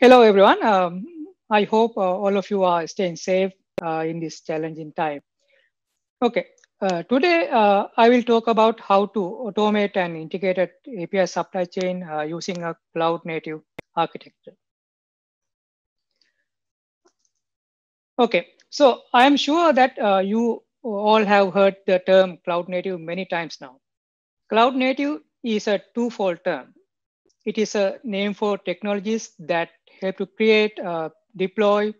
Hello, everyone. I hope all of you are staying safe in this challenging time. Okay, today I will talk about how to automate an integrated API supply chain using a cloud-native architecture. Okay, so I am sure that you all have heard the term cloud-native many times now. Cloud-native is a two-fold term. It is a name for technologies that help to create, deploy,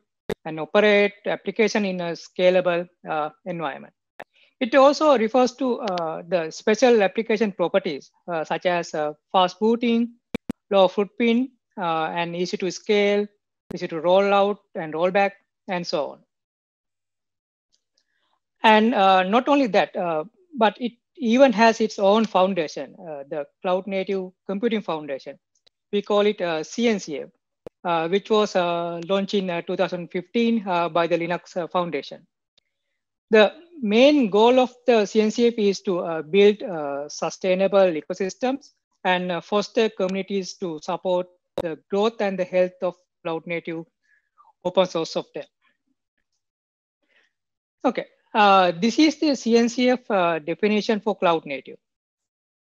and operate application in a scalable environment. It also refers to the special application properties, such as fast booting, low footprint, and easy to scale, easy to roll out and roll back, and so on. And not only that, but it even has its own foundation, the Cloud Native Computing Foundation. We call it CNCF, which was launched in 2015 by the Linux Foundation. The main goal of the CNCF is to build sustainable ecosystems and foster communities to support the growth and the health of cloud native open source software. Okay. This is the CNCF definition for cloud native,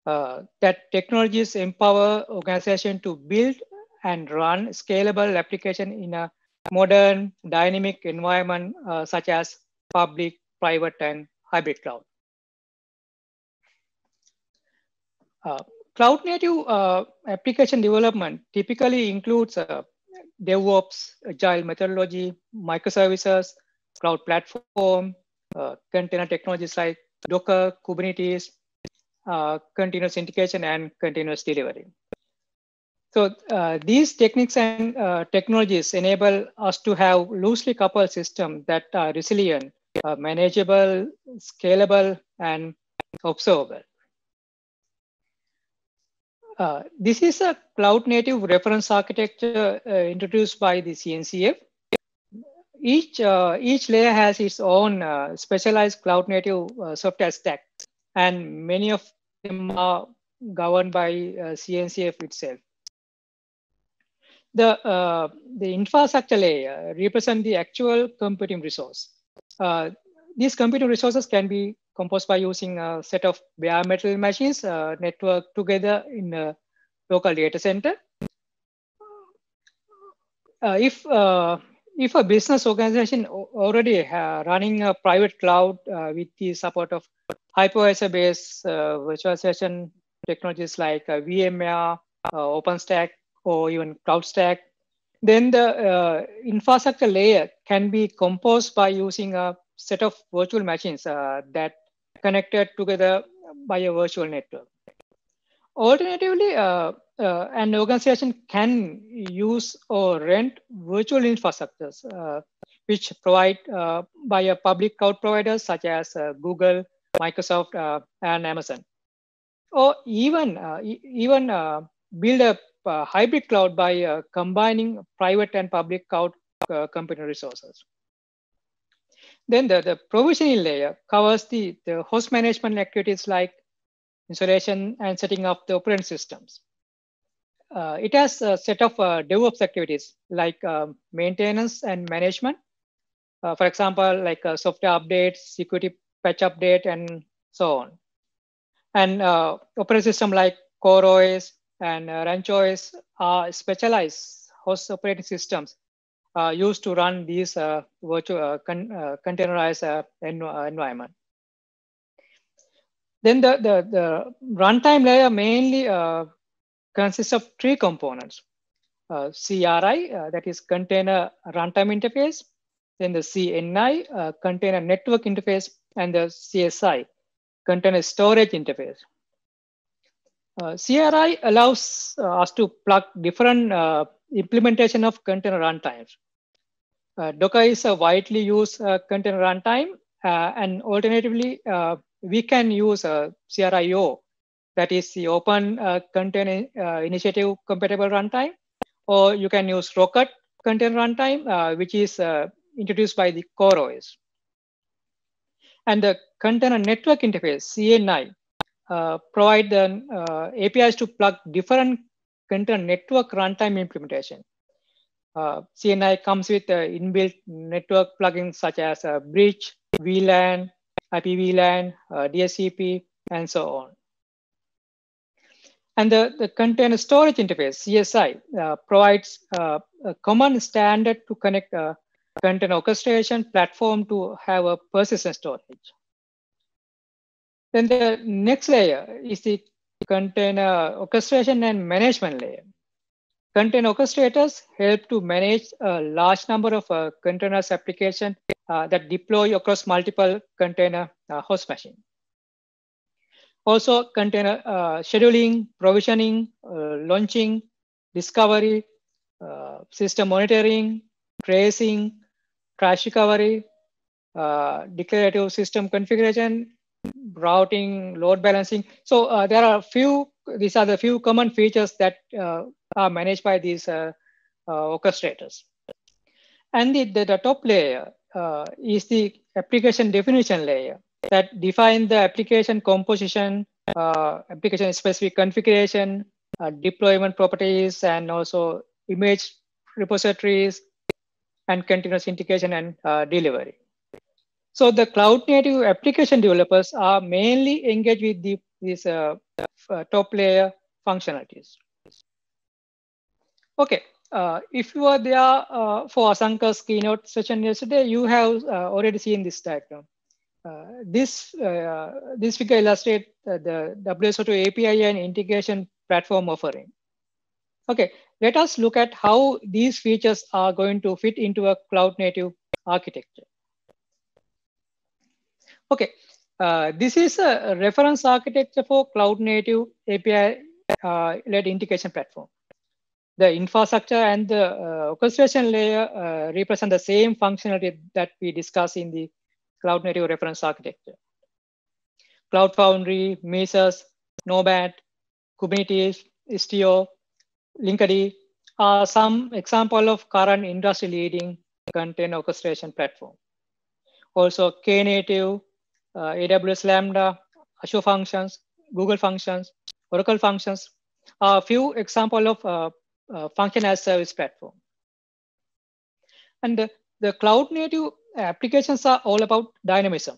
that technologies empower organizations to build and run scalable applications in a modern dynamic environment, such as public, private, and hybrid cloud. Cloud native application development typically includes DevOps, agile methodology, microservices, cloud platform, container technologies like Docker, Kubernetes, continuous integration, and continuous delivery. So these techniques and technologies enable us to have loosely coupled systems that are resilient, manageable, scalable, and observable. This is a cloud-native reference architecture introduced by the CNCF. Each layer has its own specialized cloud-native software stack, and many of them are governed by CNCF itself. The infrastructure layer represents the actual computing resource. These computing resources can be composed by using a set of bare metal machines networked together in a local data center. If a business organization already running a private cloud with the support of hypervisor-based virtualization technologies like VMware, OpenStack, or even CloudStack, then the infrastructure layer can be composed by using a set of virtual machines that connected together by a virtual network. Alternatively, an organization can use or rent virtual infrastructures, which provide by a public cloud providers such as Google, Microsoft, and Amazon, or even build a hybrid cloud by combining private and public cloud computing resources. Then the provisioning layer covers the host management activities like installation and setting up the operating systems. It has a set of DevOps activities like maintenance and management. For example, like software updates, security patch update, and so on. And operating system like CoreOS and RanchoOS are specialized host operating systems used to run these virtual containerized environment. Then the runtime layer mainly consists of three components. CRI, that is Container Runtime Interface, then the CNI, Container Network Interface, and the CSI, Container Storage Interface. CRI allows us to plug different implementation of container runtimes. Docker is a widely used container runtime, and alternatively, we can use a CRI-O, that is the Open Container Initiative Compatible Runtime, or you can use Rocket Container Runtime, which is introduced by the CoreOS. And the Container Network Interface, CNI, provide the APIs to plug different container network runtime implementation. CNI comes with inbuilt network plugins such as Bridge, VLAN, IPVLAN, DSCP, and so on. And the container storage interface, CSI, provides a common standard to connect a container orchestration platform to have a persistent storage. Then the next layer is the container orchestration and management layer. Container orchestrators help to manage a large number of containers applications that deploy across multiple container host machines. Also, container scheduling, provisioning, launching, discovery, system monitoring, tracing, crash recovery, declarative system configuration, routing, load balancing. So there are a few, these are the few common features that are managed by these orchestrators. And the top layer is the application definition layer that define the application composition, application-specific configuration, deployment properties, and also image repositories, and continuous integration and delivery. So the cloud-native application developers are mainly engaged with these top-layer functionalities. Okay, if you are there for Asanka's keynote session yesterday, you have already seen this diagram. This figure illustrates the WSO2 API and integration platform offering. Okay, let us look at how these features are going to fit into a cloud-native architecture. Okay, this is a reference architecture for cloud-native API-led integration platform. The infrastructure and the orchestration layer represent the same functionality that we discussed in the cloud-native reference architecture. Cloud Foundry, Mesos, Nomad, Kubernetes, Istio, Linkerd are some examples of current industry-leading container orchestration platform. Also, Knative, AWS Lambda, Azure Functions, Google Functions, Oracle Functions are a few examples of function as service platform. And the cloud-native applications are all about dynamism.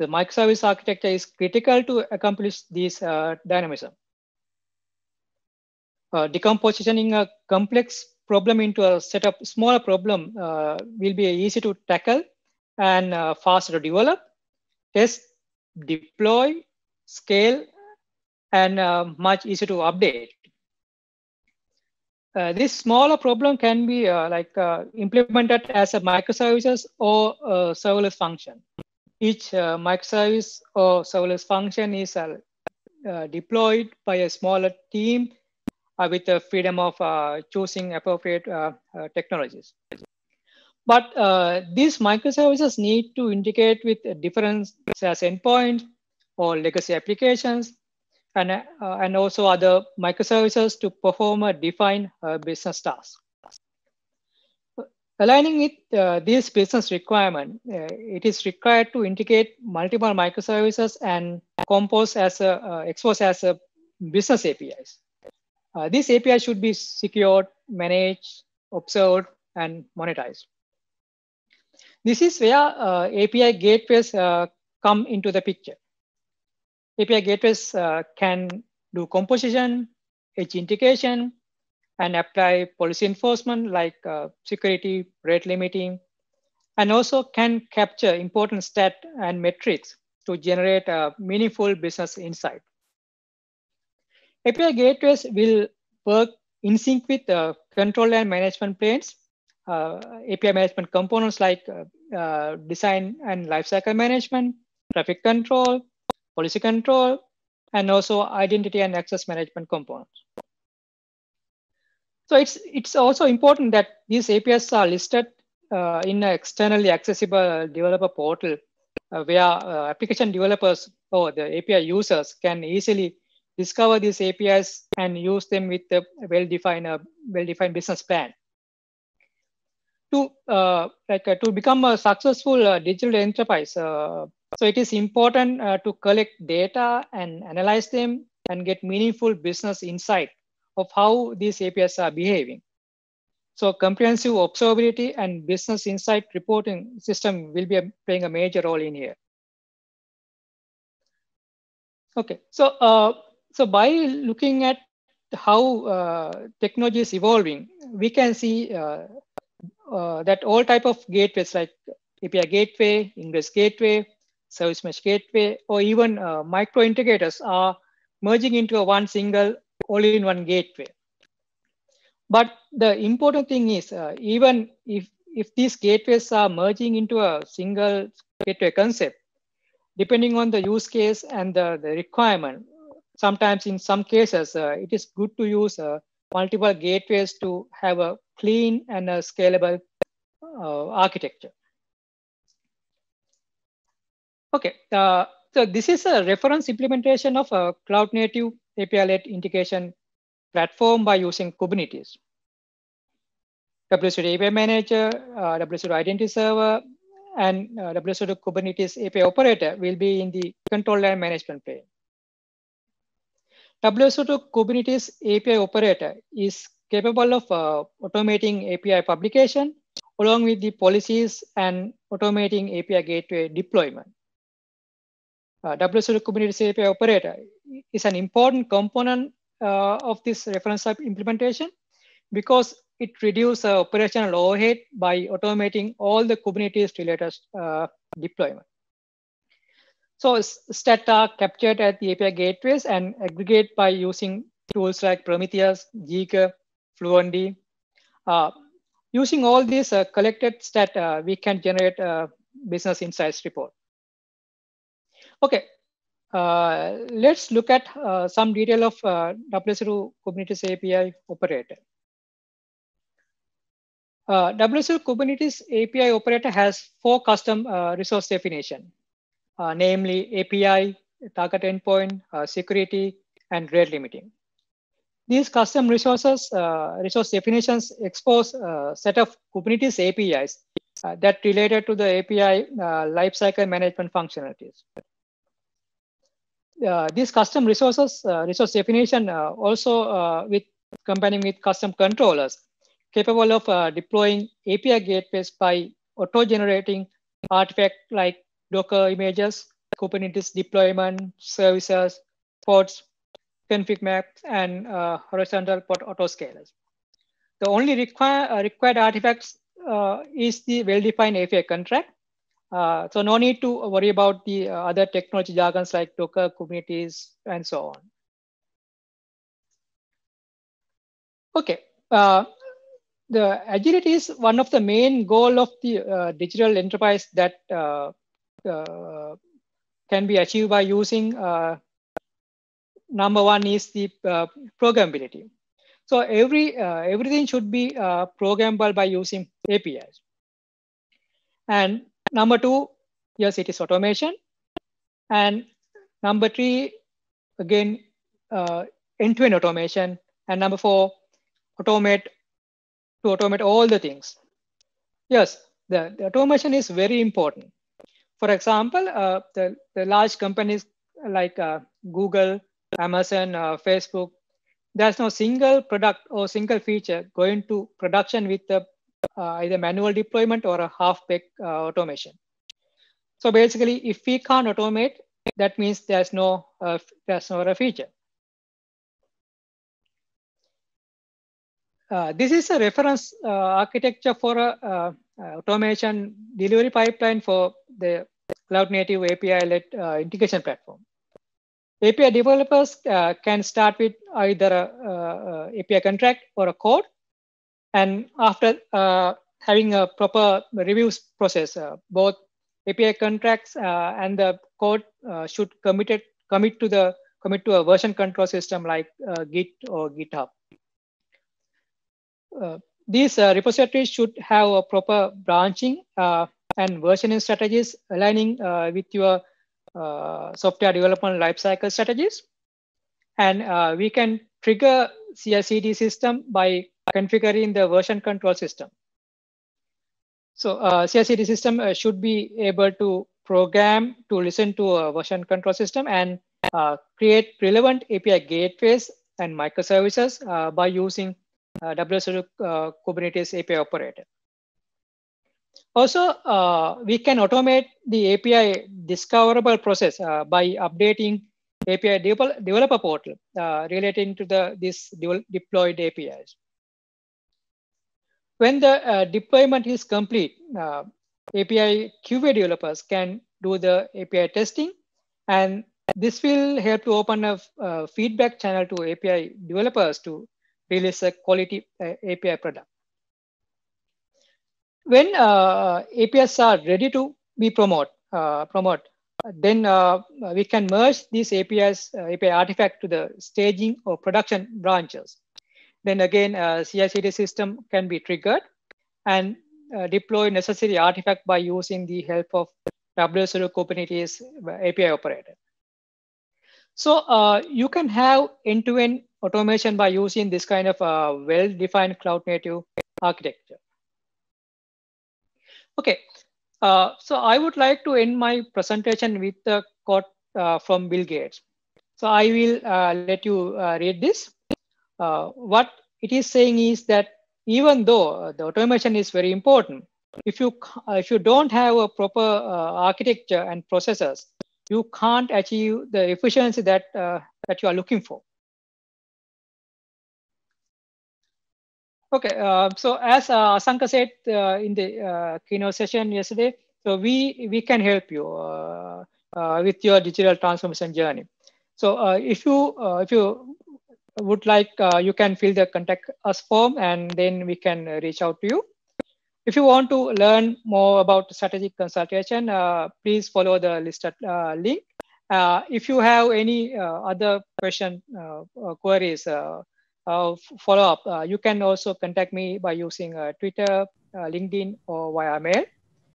The microservice architecture is critical to accomplish this dynamism. Decompositioning a complex problem into a set of smaller problem will be easy to tackle and faster to develop, test, deploy, scale, and much easier to update. This smaller problem can be implemented as a microservices or a serverless function. Each microservice or serverless function is deployed by a smaller team with the freedom of choosing appropriate technologies. But these microservices need to integrate with different SaaS endpoints or legacy applications, and also other microservices to perform a defined business task. Aligning with this business requirement, it is required to integrate multiple microservices and compose as a, expose as a business APIs. This API should be secured, managed, observed, and monetized. This is where API gateways come into the picture. API gateways can do composition, edge integration, and apply policy enforcement like security, rate limiting, and also can capture important stat and metrics to generate a meaningful business insight. API gateways will work in sync with control and management planes, API management components like design and lifecycle management, traffic control, policy control, and also identity and access management components. So it's also important that these APIs are listed in an externally accessible developer portal where application developers or the API users can easily discover these APIs and use them with a well-defined business plan. To become a successful digital enterprise, so it is important to collect data and analyze them and get meaningful business insight of how these APIs are behaving. So comprehensive observability and business insight reporting system will be playing a major role in here. Okay, so by looking at how technology is evolving, we can see that all type of gateways like API gateway, ingress gateway, service mesh gateway, or even micro integrators are merging into one single all-in-one gateway. But the important thing is, even if these gateways are merging into a single gateway concept, depending on the use case and the requirement, sometimes in some cases, it is good to use multiple gateways to have a clean and a scalable architecture. Okay, so this is a reference implementation of a cloud-native API-led integration platform by using Kubernetes. WSO2 API Manager, WSO2 Identity Server, and WSO2 Kubernetes API Operator will be in the control and management plane. WSO2 Kubernetes API Operator is capable of automating API publication along with the policies and automating API gateway deployment. WSO2 Kubernetes API Operator is an important component of this reference type implementation because it reduces operational overhead by automating all the Kubernetes related deployment. So stats are captured at the API gateways and aggregate by using tools like Prometheus, Zeekr, Fluentd. Using all these collected stats, we can generate a business insights report. Okay, let's look at some detail of WSO2 Kubernetes API Operator. WSO2 Kubernetes API Operator has 4 custom resource definitions. Namely API, target endpoint, security, and rate limiting. These custom resources, resource definitions expose a set of Kubernetes APIs that related to the API lifecycle management functionalities. These custom resources, resource definition also with combining with custom controllers capable of deploying API gateways by auto-generating artifacts like Docker images, Kubernetes deployment, services, pods, config maps, and horizontal pod autoscalers. The only required artifacts is the well-defined API contract. So no need to worry about the other technology jargons like Docker, Kubernetes, and so on. Okay. The agility is one of the main goals of the digital enterprise that can be achieved by using #1 is the programmability. So everything should be programmable by using APIs. And #2, yes, it is automation. And #3, again, end-to-end automation. And #4, automate all the things. Yes, the automation is very important. For example, the large companies like Google, Amazon, Facebook, there's no single product or single feature going to production with the, either manual deployment or a half-baked automation. So basically, if we can't automate, that means there's no other feature. This is a reference architecture for a automation delivery pipeline for the cloud-native API-led integration platform. API developers can start with either an API contract or a code, and after having a proper reviews process, both API contracts and the code should commit to a version control system like Git or GitHub. These repositories should have a proper branching and versioning strategies aligning with your software development lifecycle strategies. And we can trigger CI/CD system by configuring the version control system. So CI/CD system should be able to program to listen to a version control system and create relevant API gateways and microservices by using WSO2 Kubernetes API operator. Also, we can automate the API discoverable process by updating API developer portal relating to this deployed APIs. When the deployment is complete, API QA developers can do the API testing, and this will help to open a feedback channel to API developers to release a quality API product. When APIs are ready to be promoted, then we can merge these APIs, API artifact to the staging or production branches. Then again, CI/CD system can be triggered and deploy necessary artifact by using the help of WSO2 Kubernetes API operator. So you can have end-to-end automation by using this kind of well-defined cloud-native architecture. Okay, so I would like to end my presentation with a quote from Bill Gates. So I will let you read this. What it is saying is that even though the automation is very important, if you don't have a proper architecture and processes, you can't achieve the efficiency that you are looking for. Okay, so as Asanka said in the keynote session yesterday, so we can help you with your digital transformation journey. So if you would like, you can fill the contact us form, and then we can reach out to you. If you want to learn more about strategic consultation, please follow the listed link. If you have any other question or queries, follow up, you can also contact me by using Twitter, LinkedIn, or via mail.